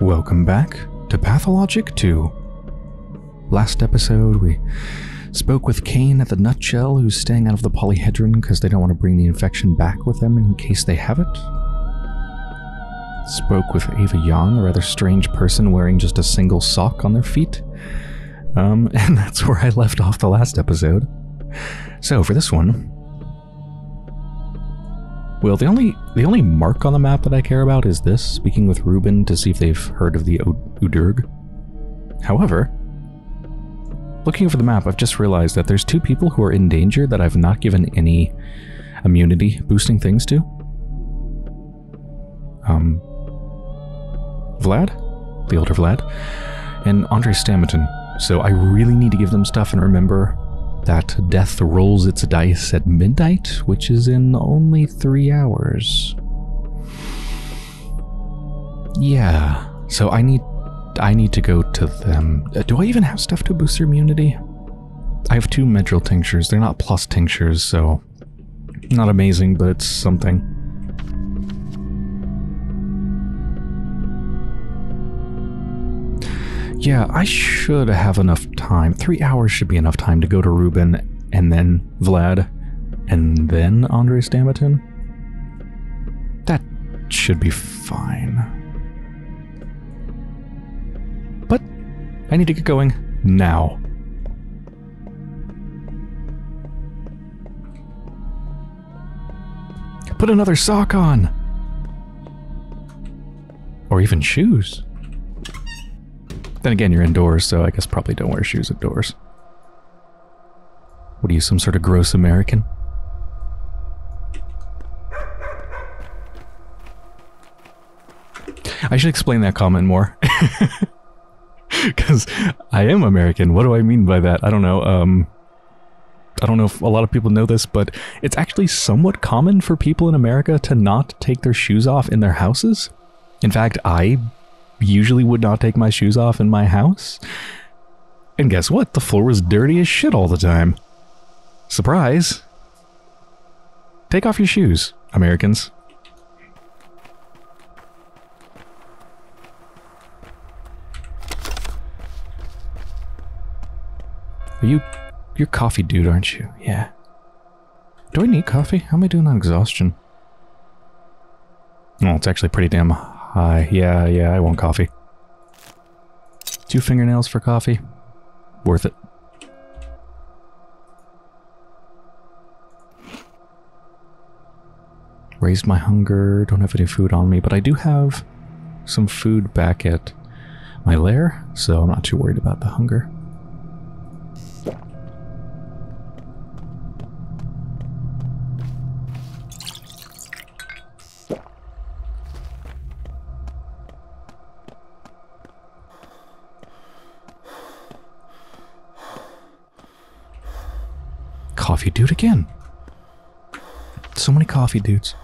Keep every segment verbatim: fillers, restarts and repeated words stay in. Welcome back to Pathologic two. Last episode, we spoke with Kane at the Nutshell, who's staying out of the polyhedron because they don't want to bring the infection back with them in case they have it. Spoke with Ava Young, a rather strange person wearing just a single sock on their feet. Um, and that's where I left off the last episode. So for this one, well, the only the only mark on the map that I care about is this, speaking with Ruben to see if they've heard of the Udurg. However, looking over the map, I've just realized that there's two people who are in danger that I've not given any immunity boosting things to. Um, Vlad, the older Vlad, and Andrei Stamerton. So I really need to give them stuff, and remember that death rolls its dice at midnight, which is in only three hours. Yeah, so I need I need to go to them. Do I even have stuff to boost their immunity? I have two Medril tinctures. They're not plus tinctures, so not amazing, but it's something. Yeah, I should have enough time. Three hours should be enough time to go to Ruben, and then Vlad, and then Andrei Stamerton. That should be fine. But I need to get going now. Put another sock on! Or even shoes. Then again, you're indoors, so I guess probably don't wear shoes indoors. What are you, some sort of gross American? I should explain that comment more. Because I am American. What do I mean by that? I don't know. Um, I don't know if a lot of people know this, but it's actually somewhat common for people in America to not take their shoes off in their houses. In fact, I... usually would not take my shoes off in my house. And guess what? The floor was dirty as shit all the time. Surprise! Take off your shoes, Americans. Are you... you're coffee dude, aren't you? Yeah. Do I need coffee? How am I doing on exhaustion? Oh, it's actually pretty damn... Uh, yeah, yeah, I want coffee. Two fingernails for coffee. Worth it. Raised my hunger. Don't have any food on me, but I do have some food back at my lair, so I'm not too worried about the hunger. Coffee dude again. So many coffee dudes.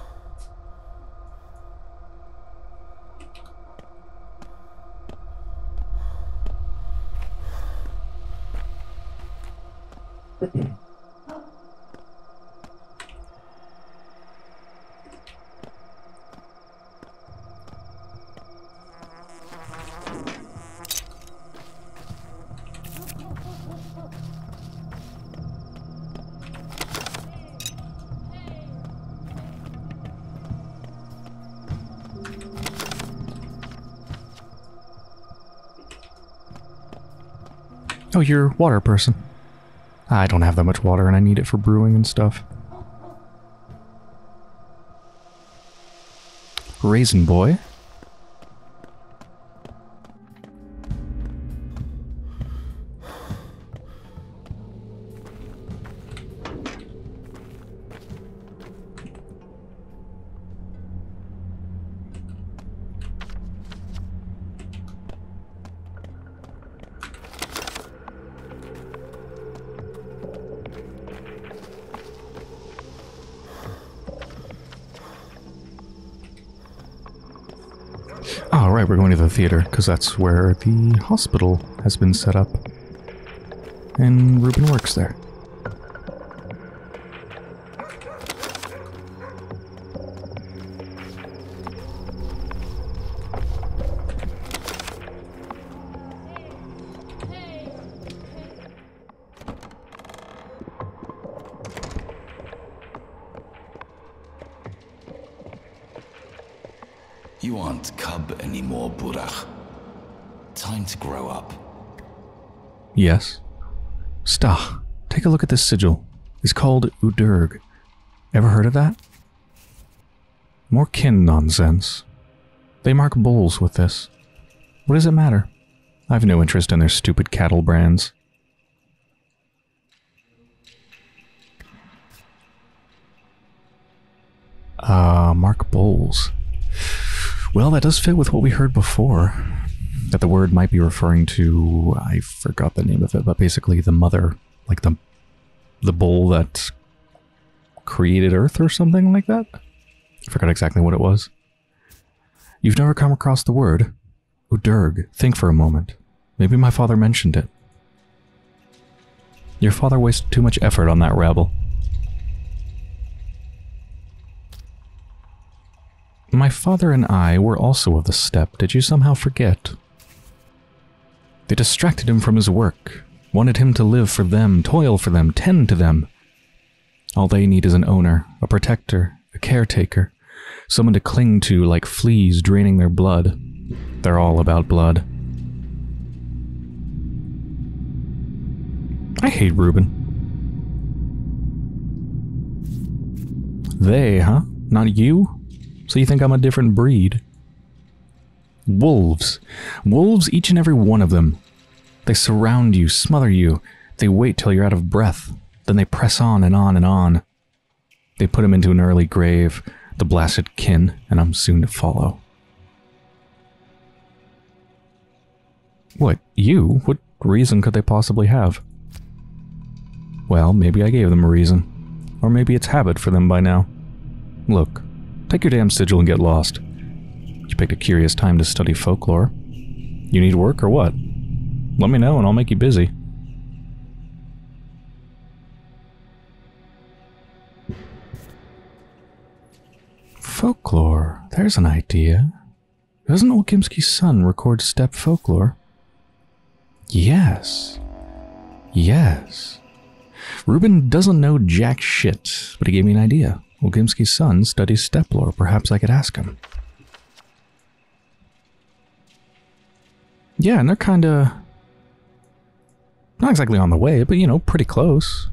Oh, you're a water person. I don't have that much water and I need it for brewing and stuff. Raisin boy. We're going to the theater because that's where the hospital has been set up and Ruben works there. You aren't cub anymore, Burakh. Time to grow up. Yes. Stah, take a look at this sigil. It's called Udurg. Ever heard of that? More kin nonsense. They mark bulls with this. What does it matter? I've no interest in their stupid cattle brands. Uh, mark bulls. Well, that does fit with what we heard before. That the word might be referring to, I forgot the name of it, but basically the mother, like the the bull that created Earth or something like that? I forgot exactly what it was. You've never come across the word Udurg. Think for a moment. Maybe my father mentioned it. Your father wasted too much effort on that rabble. My father and I were also of the steppe. Did you somehow forget? They distracted him from his work, wanted him to live for them, toil for them, tend to them. All they need is an owner, a protector, a caretaker, someone to cling to like fleas draining their blood. They're all about blood. I hate Ruben. They, huh? Not you? So you think I'm a different breed? Wolves. Wolves, each and every one of them. They surround you, smother you. They wait till you're out of breath. Then they press on and on and on. They put him into an early grave, the blasted kin, and I'm soon to follow. What, you? What reason could they possibly have? Well, maybe I gave them a reason. Or maybe it's habit for them by now. Look. Take your damn sigil and get lost. You picked a curious time to study folklore. You need work or what? Let me know and I'll make you busy. Folklore. There's an idea. Doesn't Olgimsky's son record steppe folklore? Yes. Yes. Ruben doesn't know jack shit, but he gave me an idea. Wolgimsky's son studies steppe lore. Perhaps I could ask him. Yeah, and they're kinda... not exactly on the way, but, you know, pretty close.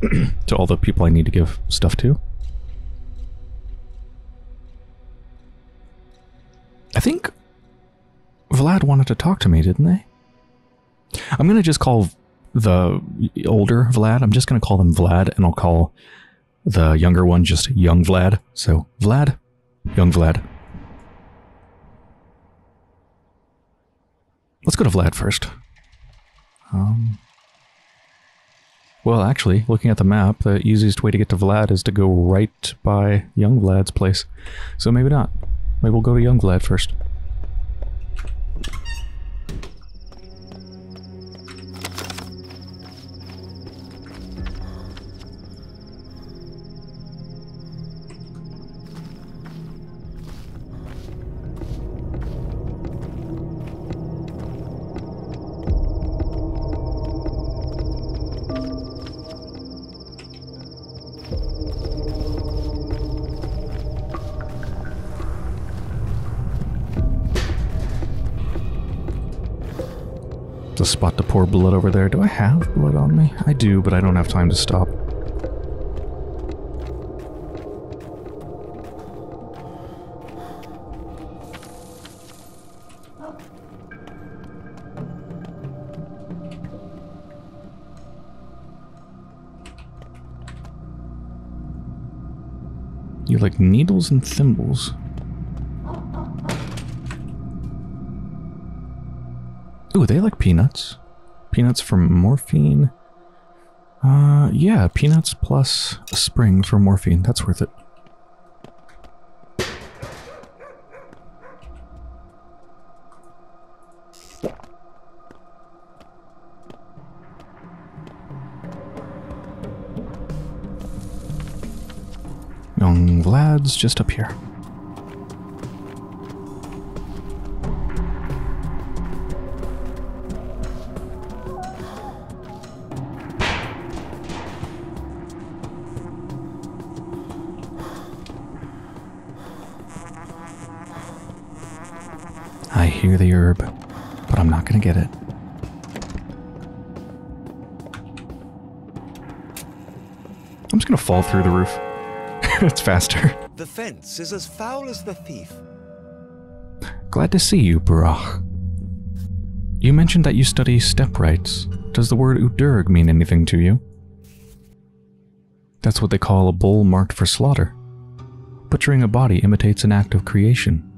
To all the people I need to give stuff to. I think... Vlad wanted to talk to me, didn't they? I'm gonna just call the older Vlad. I'm just gonna call them Vlad, and I'll call... the younger one, just young Vlad. So, Vlad, young Vlad. Let's go to Vlad first. Um, well, actually, looking at the map, the easiest way to get to Vlad is to go right by young Vlad's place. So maybe not. Maybe we'll go to young Vlad first. A spot to pour blood over there. Do I have blood on me? I do, but I don't have time to stop. You like needles and thimbles. Ooh, they like peanuts. Peanuts for morphine. Uh, yeah, peanuts plus a spring for morphine. That's worth it. Young Vlad's just up here. I hear the herb, but I'm not going to get it. I'm just going to fall through the roof. It's faster. The fence is as foul as the thief. Glad to see you, Burakh. You mentioned that you study step rights. Does the word Udurg mean anything to you? That's what they call a bull marked for slaughter. Butchering a body imitates an act of creation.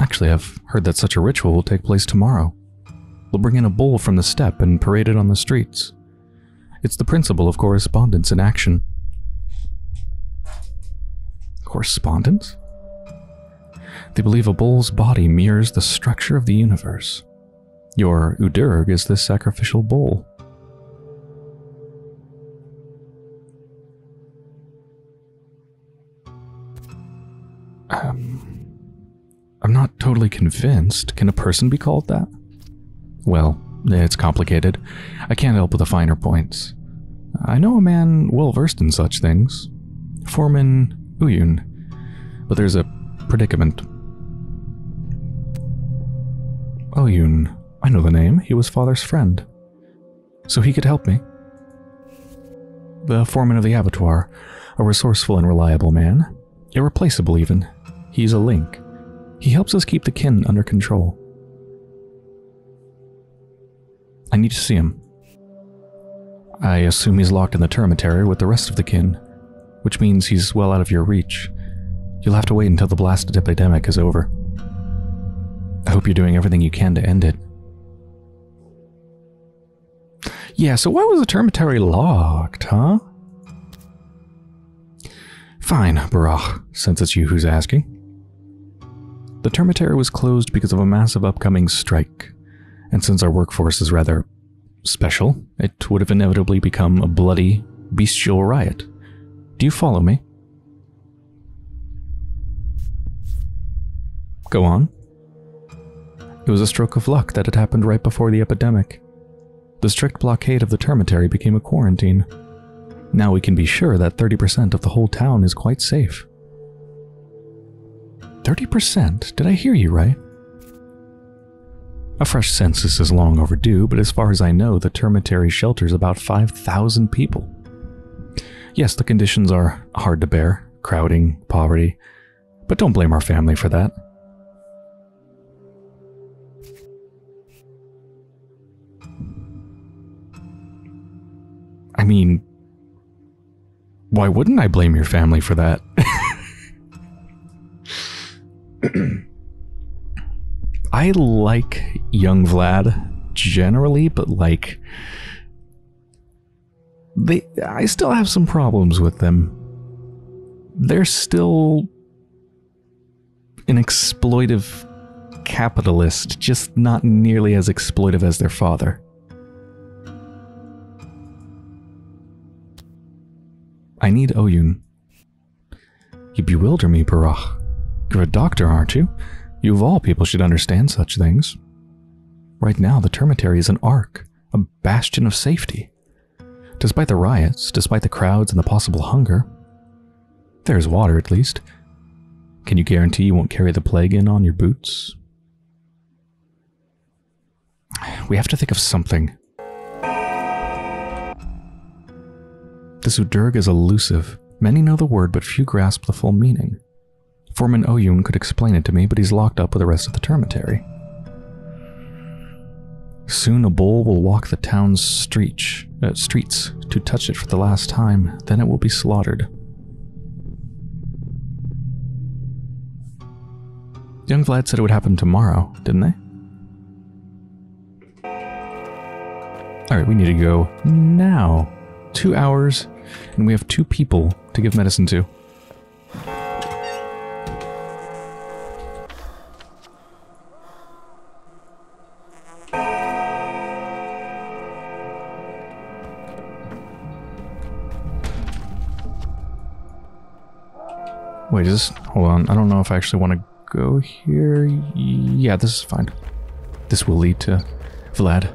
Actually, I've heard that such a ritual will take place tomorrow. They'll bring in a bull from the steppe and parade it on the streets. It's the principle of correspondence in action. Correspondence? They believe a bull's body mirrors the structure of the universe. Your Udurg is this sacrificial bull. Um... I'm not totally convinced. Can a person be called that? Well, it's complicated. I can't help with the finer points. I know a man well-versed in such things. Foreman Oyun. But there's a predicament. Oyun. I know the name. He was father's friend. So he could help me. The foreman of the Abattoir. A resourceful and reliable man. Irreplaceable, even. He's a link. He helps us keep the kin under control. I need to see him. I assume he's locked in the Termitory with the rest of the kin, which means he's well out of your reach. You'll have to wait until the blasted epidemic is over. I hope you're doing everything you can to end it. Yeah, so why was the Termitory locked, huh? Fine, Burakh, since it's you who's asking. The Termitory was closed because of a massive upcoming strike, and since our workforce is rather special, it would have inevitably become a bloody, bestial riot. Do you follow me? Go on. It was a stroke of luck that it happened right before the epidemic. The strict blockade of the Termitory became a quarantine. Now we can be sure that thirty percent of the whole town is quite safe. thirty percent? Did I hear you right? A fresh census is long overdue, but as far as I know, the Termitory shelters about five thousand people. Yes, the conditions are hard to bear, crowding, poverty, but don't blame our family for that. I mean, why wouldn't I blame your family for that? I like young Vlad generally, but like they I still have some problems with them. They're still an exploitive capitalist, just not nearly as exploitive as their father. I need Oyun. You bewilder me, Burakh. You're a doctor, aren't you? You of all people should understand such things. Right now, the Termitory is an ark, a bastion of safety. Despite the riots, despite the crowds and the possible hunger, there's water at least. Can you guarantee you won't carry the plague in on your boots? We have to think of something. This Udurg is elusive. Many know the word, but few grasp the full meaning. Foreman Oyun could explain it to me, but he's locked up with the rest of the Termitory. Soon a bull will walk the town's street, uh, streets to touch it for the last time. Then it will be slaughtered. Young Vlad said it would happen tomorrow, didn't they? Alright, we need to go now. Two hours, and we have two people to give medicine to. Wait, is this... Hold on. I don't know if I actually want to go here. Yeah, this is fine. This will lead to Vlad.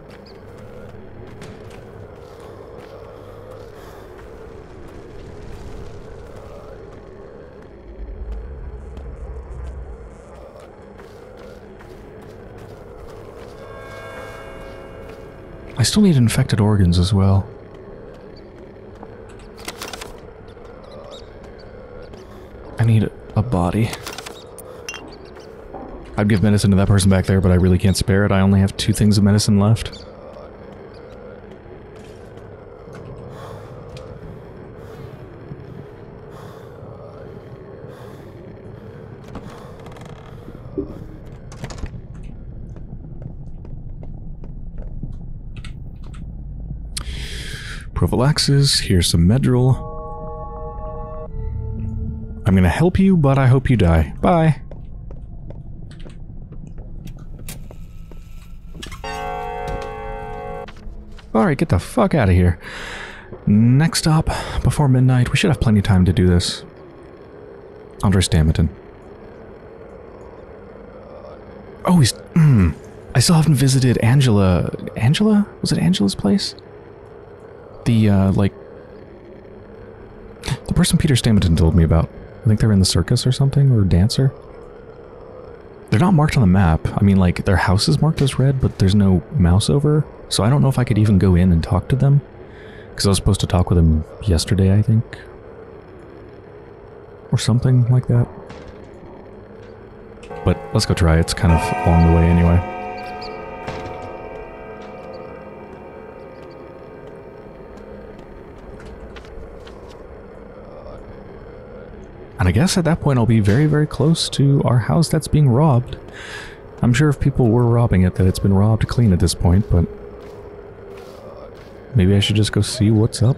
I still need infected organs as well. I need a body. I'd give medicine to that person back there, but I really can't spare it. I only have two things of medicine left. Prophylaxis, here's some Medril. I'm gonna help you, but I hope you die. Bye! Alright, get the fuck out of here. Next up, before midnight, we should have plenty of time to do this. Andrei Stamerton. Oh, he's... Mm, I still haven't visited Angela... Angela? Was it Angela's place? The, uh, like... The person Peter Stamerton told me about. I think they're in the circus or something, or dancer. They're not marked on the map. I mean, like, their house is marked as red, but there's no mouse over. So I don't know if I could even go in and talk to them. Because I was supposed to talk with them yesterday, I think. Or something like that. But let's go try. It's kind of along the way anyway. And I guess at that point I'll be very, very close to our house that's being robbed. I'm sure if people were robbing it that it's been robbed clean at this point, but... Maybe I should just go see what's up.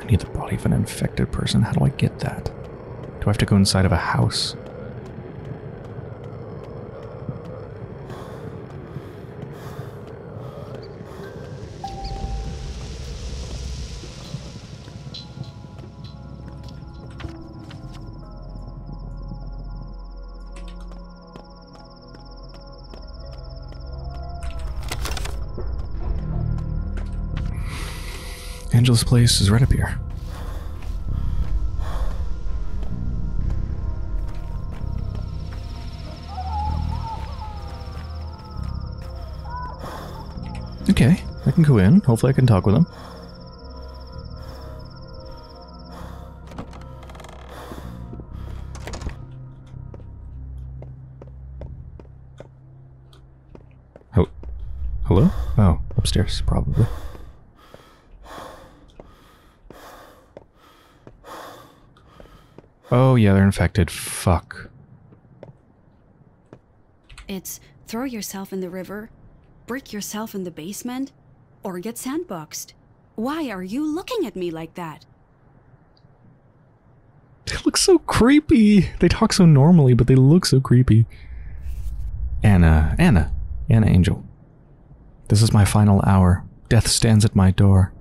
I need the body of an infected person. How do I get that? Do I have to go inside of a house? Angela's place is right up here. Okay, I can go in. Hopefully I can talk with them. Oh. Hello? Oh, upstairs, probably. Oh, yeah, they're infected. Fuck. It's throw yourself in the river, brick yourself in the basement, or get sandboxed. Why are you looking at me like that? They look so creepy. They talk so normally, but they look so creepy. Anna. Anna. Anna Angel. This is my final hour. Death stands at my door.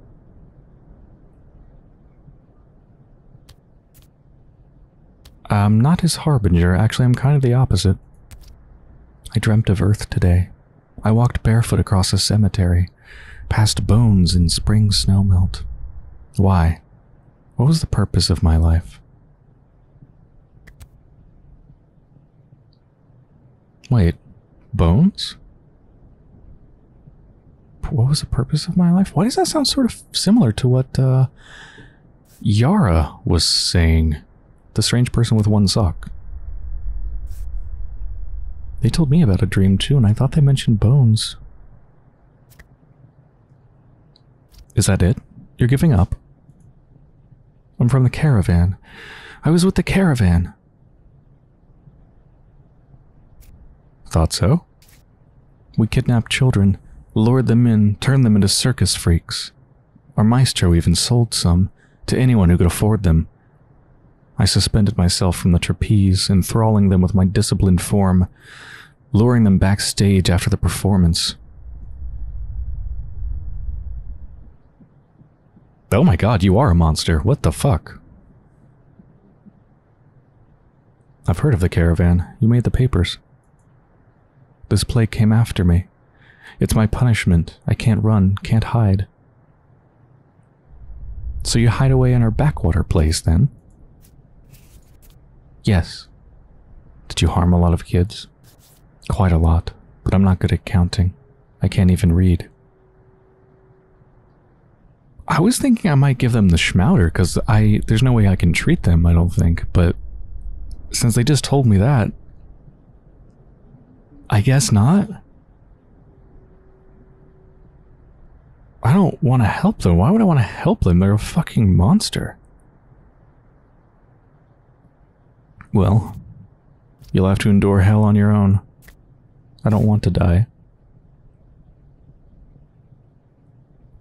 I'm not his harbinger. Actually, I'm kind of the opposite. I dreamt of Earth today. I walked barefoot across a cemetery, past bones in spring snowmelt. Why? What was the purpose of my life? Wait, bones? What was the purpose of my life? Why does that sound sort of similar to what uh, Yara was saying? The strange person with one sock. They told me about a dream too, and I thought they mentioned bones. Is that it? You're giving up? I'm from the caravan. I was with the caravan. Thought so? We kidnapped children, lured them in, turned them into circus freaks. Our maestro even sold some to anyone who could afford them. I suspended myself from the trapeze, enthralling them with my disciplined form, luring them backstage after the performance. Oh my god, you are a monster. What the fuck? I've heard of the caravan. You made the papers. This plague came after me. It's my punishment. I can't run, can't hide. So you hide away in our backwater place, then? Yes. Did you harm a lot of kids? Quite a lot. but I'm not good at counting. I can't even read. I was thinking I might give them the schmouder, because I there's no way I can treat them, I don't think, but since they just told me that, I guess not. I don't want to help them. Why would I want to help them? They're a fucking monster. Well, you'll have to endure hell on your own. I don't want to die.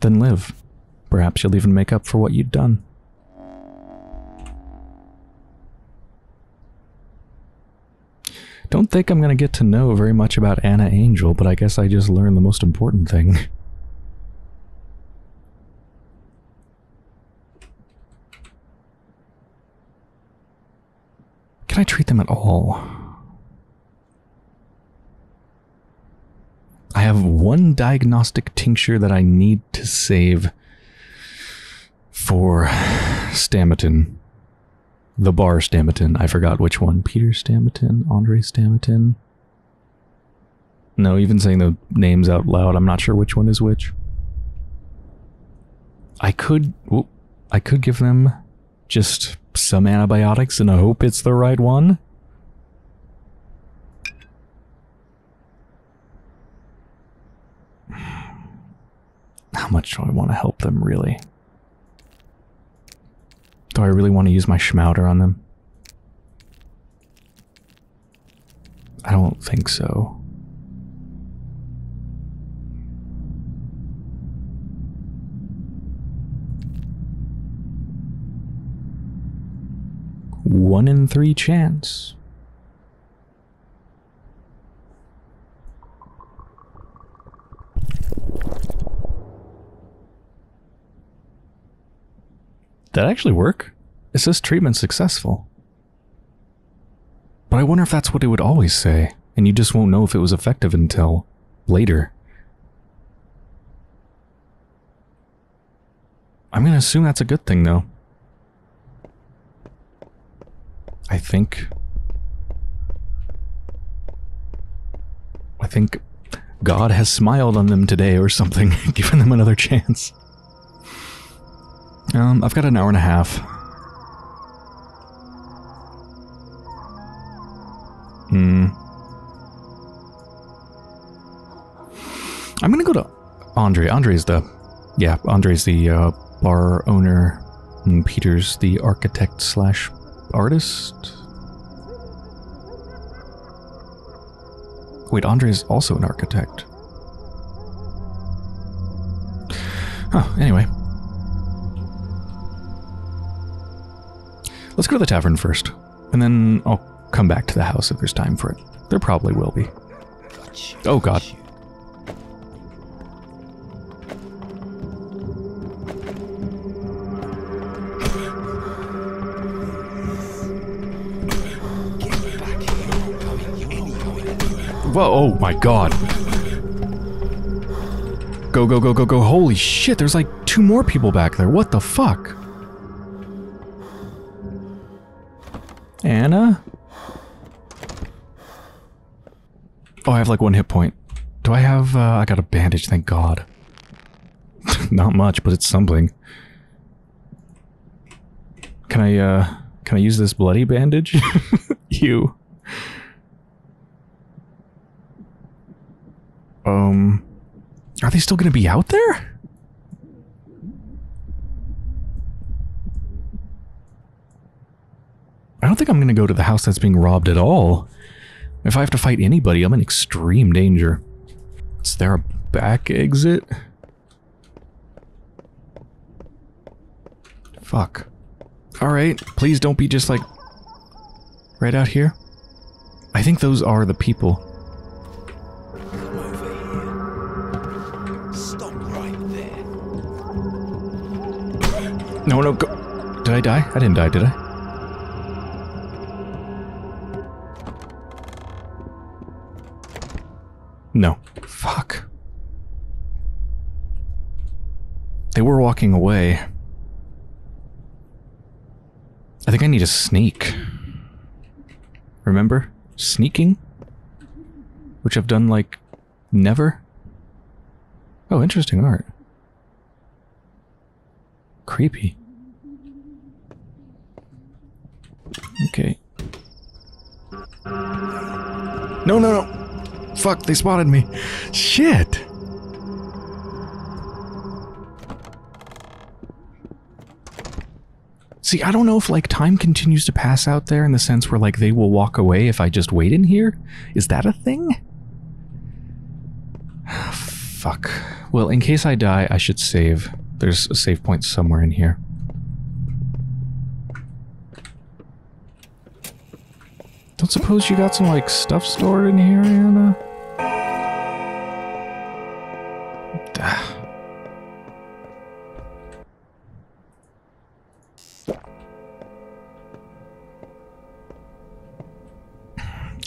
Then live. Perhaps you'll even make up for what you've done. Don't think I'm going to get to know very much about Anna Angel, but I guess I just learned the most important thing. Can I treat them at all? I have one diagnostic tincture that I need to save for Stamerton. The bar Stamerton. I forgot which one. Peter Stamerton? Andrei Stamerton? No, even saying the names out loud, I'm not sure which one is which. I could... Whoop, I could give them just some antibiotics and I hope it's the right one. How much do I want to help them, really? Do I really want to use my schmouder on them? I don't think so. One in three chance. That actually work? It says treatment successful. But I wonder if that's what it would always say, and you just won't know if it was effective until later. I'm gonna assume that's a good thing, though. I think... I think God has smiled on them today or something, giving them another chance. Um, I've got an hour and a half. Hmm. I'm gonna go to Andrei. Andrei's the... Yeah, Andrei's the uh, bar owner, and Peter's the architect slash... artist? Wait, Andrei is also an architect. Oh, anyway. Let's go to the tavern first, and then I'll come back to the house if there's time for it. There probably will be. Oh god. Whoa, oh my god. Go, go, go, go, go. Holy shit, there's like two more people back there. What the fuck? Anna? Oh, I have like one hit point. Do I have... Uh, I got a bandage, thank god. Not much, but it's something. Can I, uh... Can I use this bloody bandage? You. Um, are they still going to be out there? I don't think I'm going to go to the house that's being robbed at all. If I have to fight anybody, I'm in extreme danger. Is there a back exit? Fuck. Alright, please don't be just like... right out here. I think those are the people. No, no, go. Did I die? I didn't die, did I? No. Fuck. They were walking away. I think I need to sneak. Remember? Sneaking? Which I've done like Never? Oh, interesting art. Creepy. Okay. No, no, no! Fuck, they spotted me! Shit! See, I don't know if, like, time continues to pass out there in the sense where, like, they will walk away if I just wait in here? Is that a thing? Fuck. Well, in case I die, I should save. There's a save point somewhere in here. Don't suppose you got some, like, stuff stored in here, Anna?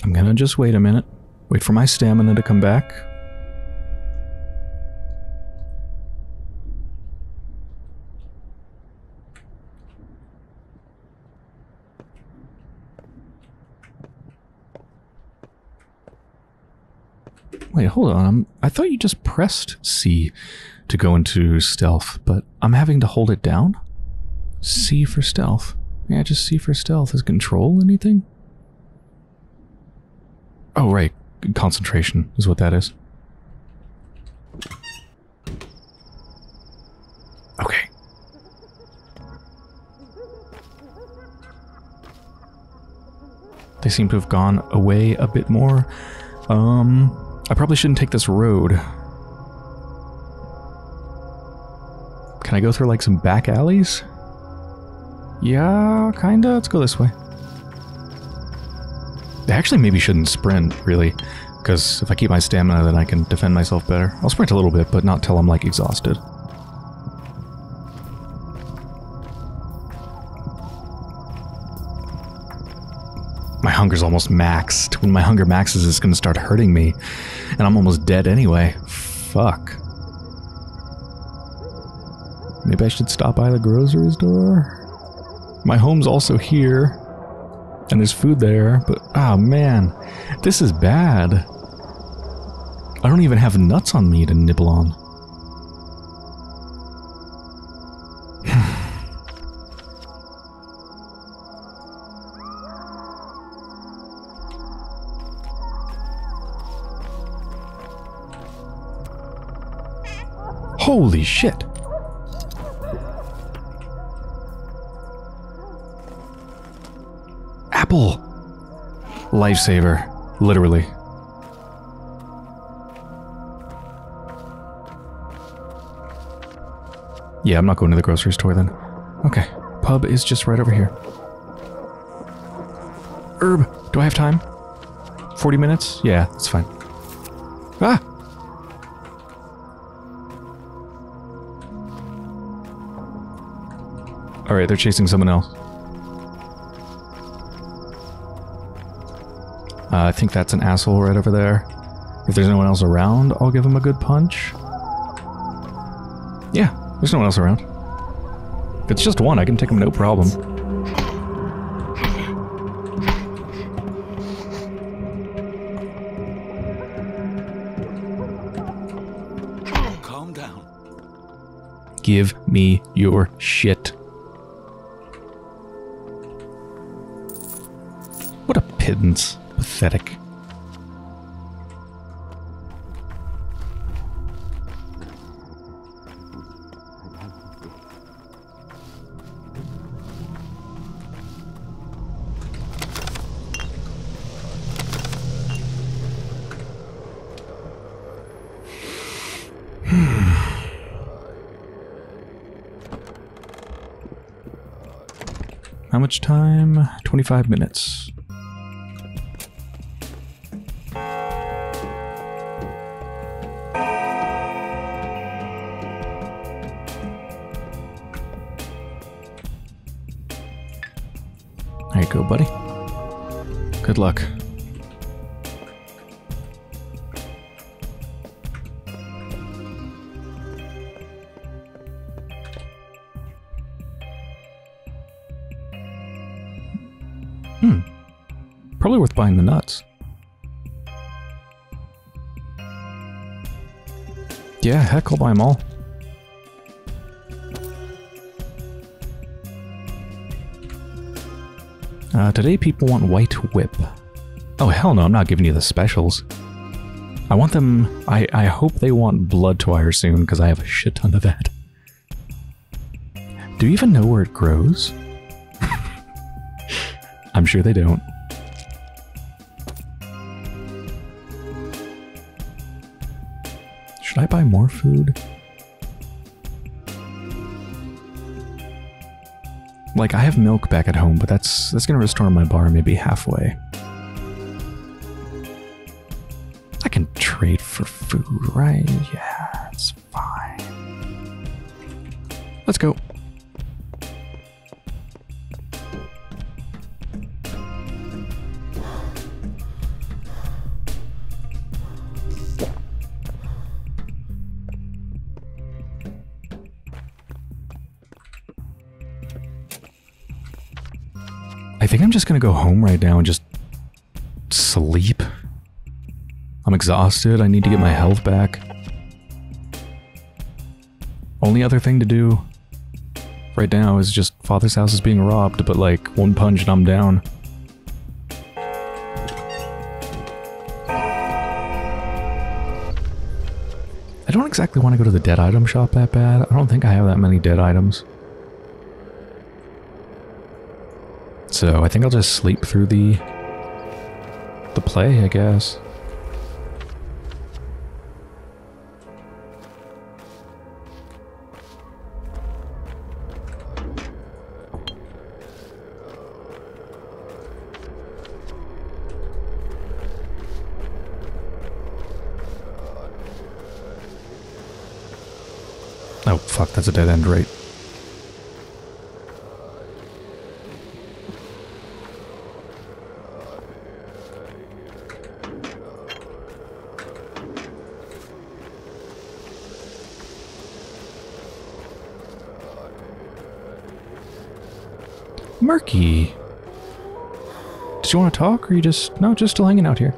I'm gonna just wait a minute. Wait for my stamina to come back. Wait, hold on. I'm, I thought you just pressed C to go into stealth, but I'm having to hold it down? C for stealth. Yeah, just C for stealth. Is control anything? Oh, right. Concentration is what that is. Okay. They seem to have gone away a bit more. Um... I probably shouldn't take this road. Can I go through, like, some back alleys? Yeah, kinda. Let's go this way. I actually maybe shouldn't sprint, really, because if I keep my stamina, then I can defend myself better. I'll sprint a little bit, but not till I'm, like, exhausted. My hunger's almost maxed. When my hunger maxes, it's gonna start hurting me. And I'm almost dead anyway. Fuck. Maybe I should stop by the grocery store? My home's also here. And there's food there, but... ah, oh, man. This is bad. I don't even have nuts on me to nibble on. Holy shit! Apple! Lifesaver. Literally. Yeah, I'm not going to the grocery store then. Okay. Pub is just right over here. Herb! Do I have time? forty minutes? Yeah, that's fine. Ah! Alright, they're chasing someone else. Uh, I think that's an asshole right over there. If there's no one else around, I'll give him a good punch. Yeah, there's no one else around. If it's just one, I can take him no problem. Calm down. Give me your shit. Pittance. Pathetic. How much time? twenty-five minutes. Go, buddy. Good luck. Hmm. Probably worth buying the nuts. yeah, heck, I'll buy them all. Uh, today people want white whip. Oh hell no, I'm not giving you the specials. I want them, I, I hope they want blood twire soon, because I have a shit ton of that. Do you even know where it grows? I'm sure they don't. Should I buy more food? Like, I have milk back at home, but that's that's gonna restore my bar maybe halfway. I can trade for food, right? Yeah, it's fine. Let's go. I think I'm just gonna go home right now and just sleep. I'm exhausted, I need to get my health back. Only other thing to do right now is just Father's house is being robbed, but like one punch and I'm down. I don't exactly want to go to the dead item shop that bad. I don't think I have that many dead items. So I think I'll just sleep through the the play, I guess. Oh fuck, that's a dead end, right? Murky. Did you want to talk, or you just... No, just still hanging out here.